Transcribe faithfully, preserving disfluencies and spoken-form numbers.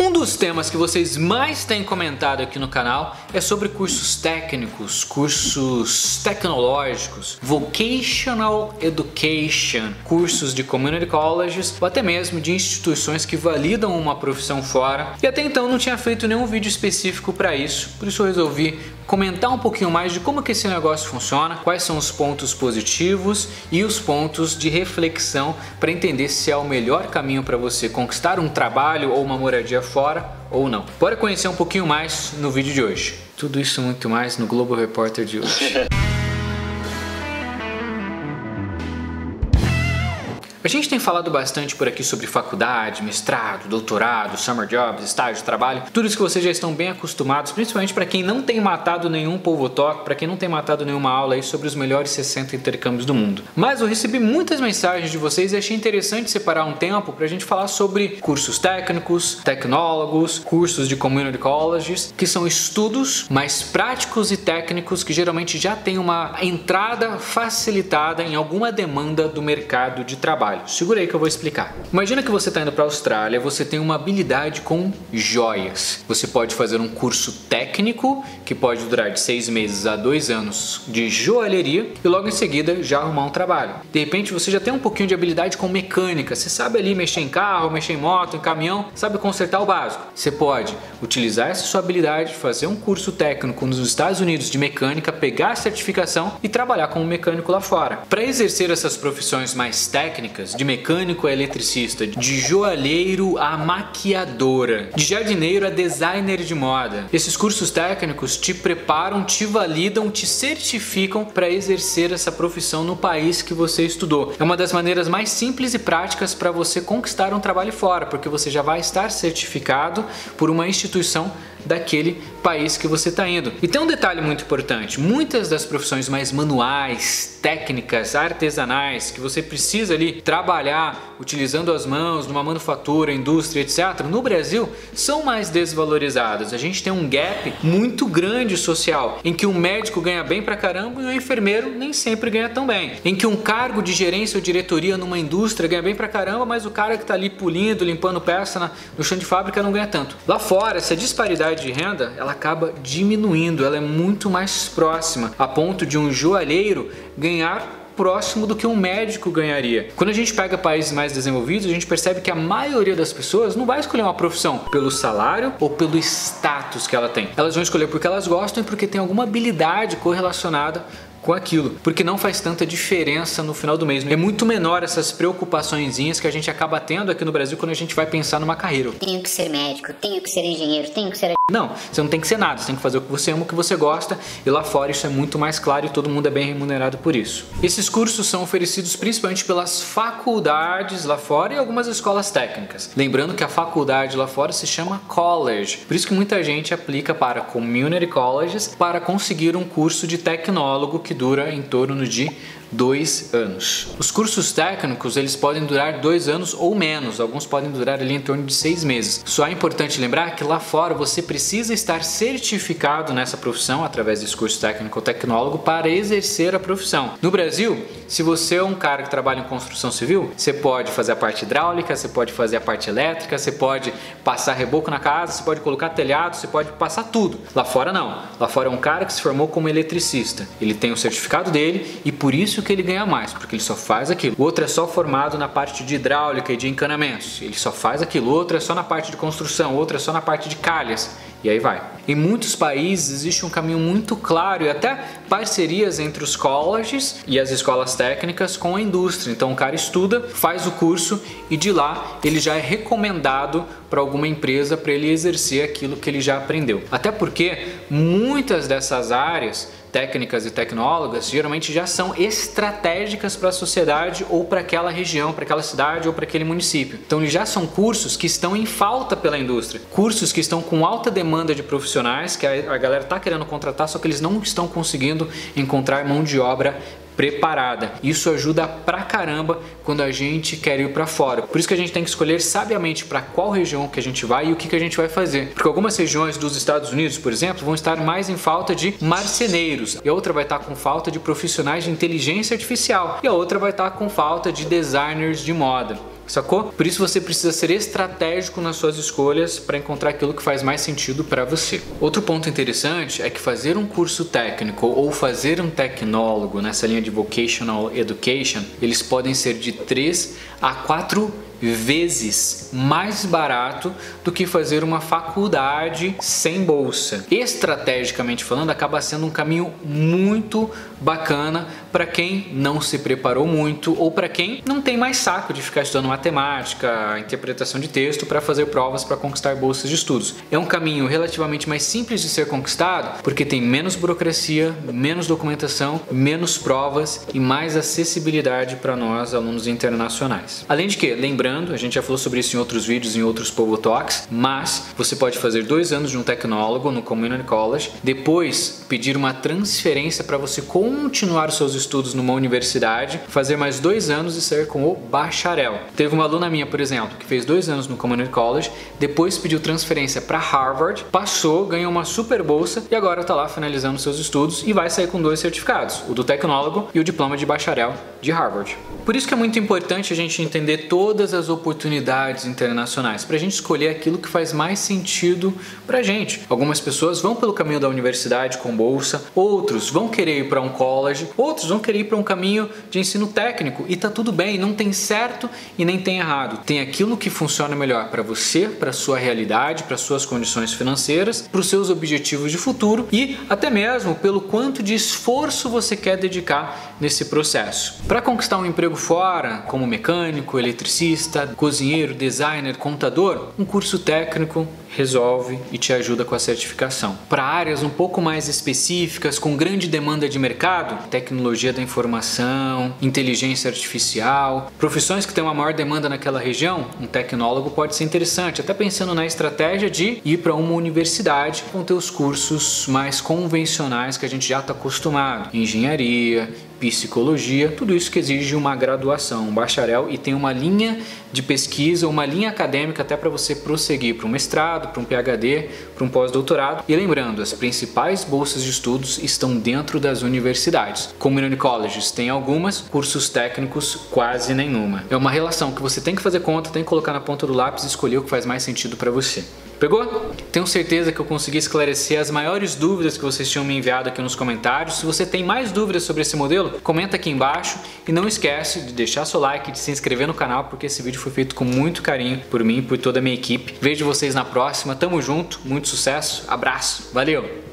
Um dos temas que vocês mais têm comentado aqui no canal é sobre cursos técnicos, cursos tecnológicos, vocational education, cursos de community colleges ou até mesmo de instituições que validam uma profissão fora. E até então não tinha feito nenhum vídeo específico para isso, por isso eu resolvi comentar um pouquinho mais de como que esse negócio funciona, quais são os pontos positivos e os pontos de reflexão para entender se é o melhor caminho para você conquistar um trabalho ou uma moradia fora ou não. Bora conhecer um pouquinho mais no vídeo de hoje. Tudo isso e muito mais no Globo Repórter de hoje. A gente tem falado bastante por aqui sobre faculdade, mestrado, doutorado, summer jobs, estágio, trabalho, tudo isso que vocês já estão bem acostumados, principalmente para quem não tem matado nenhum Povo Talk, para quem não tem matado nenhuma aula aí sobre os melhores sessenta intercâmbios do mundo. Mas eu recebi muitas mensagens de vocês e achei interessante separar um tempo para a gente falar sobre cursos técnicos, tecnólogos, cursos de community colleges, que são estudos mais práticos e técnicos que geralmente já tem uma entrada facilitada em alguma demanda do mercado de trabalho. Segura aí que eu vou explicar. Imagina que você está indo para a Austrália, você tem uma habilidade com joias. Você pode fazer um curso técnico, que pode durar de seis meses a dois anos de joalheria, e logo em seguida já arrumar um trabalho. De repente você já tem um pouquinho de habilidade com mecânica, você sabe ali mexer em carro, mexer em moto, em caminhão, sabe consertar o básico. Você pode utilizar essa sua habilidade, fazer um curso técnico nos Estados Unidos de mecânica, pegar a certificação e trabalhar como mecânico lá fora. Para exercer essas profissões mais técnicas, de mecânico a eletricista, de joalheiro a maquiadora, de jardineiro a designer de moda. Esses cursos técnicos te preparam, te validam, te certificam para exercer essa profissão no país que você estudou. É uma das maneiras mais simples e práticas para você conquistar um trabalho fora, porque você já vai estar certificado por uma instituição daquele país que você está indo. E tem um detalhe muito importante: muitas das profissões mais manuais, técnicas, artesanais, que você precisa ali trabalhar utilizando as mãos numa manufatura, indústria, etcétera, no Brasil são mais desvalorizadas. A gente tem um gap muito grande social, em que um médico ganha bem pra caramba e um enfermeiro nem sempre ganha tão bem, em que um cargo de gerência ou diretoria numa indústria ganha bem pra caramba, mas o cara que tá ali polindo, limpando peça na, no chão de fábrica não ganha tanto. Lá fora, essa disparidade de renda, ela acaba diminuindo, ela é muito mais próxima, a ponto de um joalheiro ganhar próximo do que um médico ganharia. Quando a gente pega países mais desenvolvidos, a gente percebe que a maioria das pessoas não vai escolher uma profissão pelo salário ou pelo status que ela tem. Elas vão escolher porque elas gostam e porque tem alguma habilidade correlacionada com aquilo, porque não faz tanta diferença no final do mês. É muito menor essas preocupaçõezinhas que a gente acaba tendo aqui no Brasil quando a gente vai pensar numa carreira. Tenho que ser médico, tenho que ser engenheiro, tenho que ser... Não, você não tem que ser nada, você tem que fazer o que você ama, o que você gosta, e lá fora isso é muito mais claro e todo mundo é bem remunerado por isso. Esses cursos são oferecidos principalmente pelas faculdades lá fora e algumas escolas técnicas. Lembrando que a faculdade lá fora se chama college, por isso que muita gente aplica para community colleges para conseguir um curso de tecnólogo que dura em torno de dois anos. Os cursos técnicos, eles podem durar dois anos ou menos, alguns podem durar ali em torno de seis meses. Só é importante lembrar que lá fora você precisa estar certificado nessa profissão através desse curso técnico ou tecnólogo para exercer a profissão. No Brasil, se você é um cara que trabalha em construção civil, você pode fazer a parte hidráulica, você pode fazer a parte elétrica, você pode passar reboco na casa, você pode colocar telhado, você pode passar tudo. Lá fora não, lá fora é um cara que se formou como eletricista, ele tem o certificado dele e por isso que ele ganha mais, porque ele só faz aquilo. O outro é só formado na parte de hidráulica e de encanamentos, ele só faz aquilo. O outro é só na parte de construção, o outro é só na parte de calhas, e aí vai. Em muitos países existe um caminho muito claro e até parcerias entre os colleges e as escolas técnicas com a indústria. Então o cara estuda, faz o curso e de lá ele já é recomendado para alguma empresa para ele exercer aquilo que ele já aprendeu. Até porque muitas dessas áreas técnicas e tecnólogas geralmente já são estratégicas para a sociedade ou para aquela região, para aquela cidade ou para aquele município. Então já são cursos que estão em falta pela indústria, cursos que estão com alta demanda de profissionais que a galera está querendo contratar, só que eles não estão conseguindo encontrar mão de obra preparada. Isso ajuda pra caramba quando a gente quer ir pra fora. Por isso que a gente tem que escolher sabiamente para qual região que a gente vai e o que, que a gente vai fazer. Porque algumas regiões dos Estados Unidos, por exemplo, vão estar mais em falta de marceneiros. E a outra vai estar com falta de profissionais de inteligência artificial. E a outra vai estar com falta de designers de moda. sacou? Por isso você precisa ser estratégico nas suas escolhas para encontrar aquilo que faz mais sentido para você. Outro ponto interessante é que fazer um curso técnico ou fazer um tecnólogo nessa linha de vocational education, eles podem ser de três a quatro vezes mais barato do que fazer uma faculdade sem bolsa. Estrategicamente falando, acaba sendo um caminho muito bacana para quem não se preparou muito ou para quem não tem mais saco de ficar estudando matemática, interpretação de texto para fazer provas para conquistar bolsas de estudos. É um caminho relativamente mais simples de ser conquistado porque tem menos burocracia, menos documentação, menos provas e mais acessibilidade para nós, alunos internacionais. Além de que, lembrando, a gente já falou sobre isso em outros vídeos, em outros Povo Talks, mas você pode fazer dois anos de um tecnólogo no community college, depois pedir uma transferência para você continuar os seus estudos numa universidade, fazer mais dois anos e sair com o bacharel. Teve uma aluna minha, por exemplo, que fez dois anos no community college, depois pediu transferência para Harvard, passou, ganhou uma super bolsa e agora está lá finalizando seus estudos e vai sair com dois certificados, o do tecnólogo e o diploma de bacharel de Harvard. Por isso que é muito importante a gente entender todas as as oportunidades internacionais, para a gente escolher aquilo que faz mais sentido para a gente. Algumas pessoas vão pelo caminho da universidade com bolsa, outros vão querer ir para um college, outros vão querer ir para um caminho de ensino técnico e tá tudo bem, não tem certo e nem tem errado. Tem aquilo que funciona melhor para você, para sua realidade, para suas condições financeiras, para os seus objetivos de futuro e até mesmo pelo quanto de esforço você quer dedicar nesse processo. Para conquistar um emprego fora, como mecânico, eletricista, cozinheiro, designer, contador, um curso técnico resolve e te ajuda com a certificação. Para áreas um pouco mais específicas, com grande demanda de mercado, tecnologia da informação, inteligência artificial, profissões que têm uma maior demanda naquela região, um tecnólogo pode ser interessante, até pensando na estratégia de ir para uma universidade com teus cursos mais convencionais que a gente já está acostumado, engenharia, psicologia, tudo isso que exige uma graduação, um bacharel, e tem uma linha de pesquisa, uma linha acadêmica até para você prosseguir para um mestrado, para um PhD, para um pós-doutorado. E lembrando, as principais bolsas de estudos estão dentro das universidades. Community colleges tem algumas, cursos técnicos quase nenhuma. É uma relação que você tem que fazer conta, tem que colocar na ponta do lápis e escolher o que faz mais sentido para você. Pegou? Tenho certeza que eu consegui esclarecer as maiores dúvidas que vocês tinham me enviado aqui nos comentários. Se você tem mais dúvidas sobre esse modelo, comenta aqui embaixo e não esquece de deixar seu like e de se inscrever no canal, porque esse vídeo foi feito com muito carinho por mim e por toda a minha equipe. Vejo vocês na próxima, tamo junto, muito sucesso, abraço, valeu!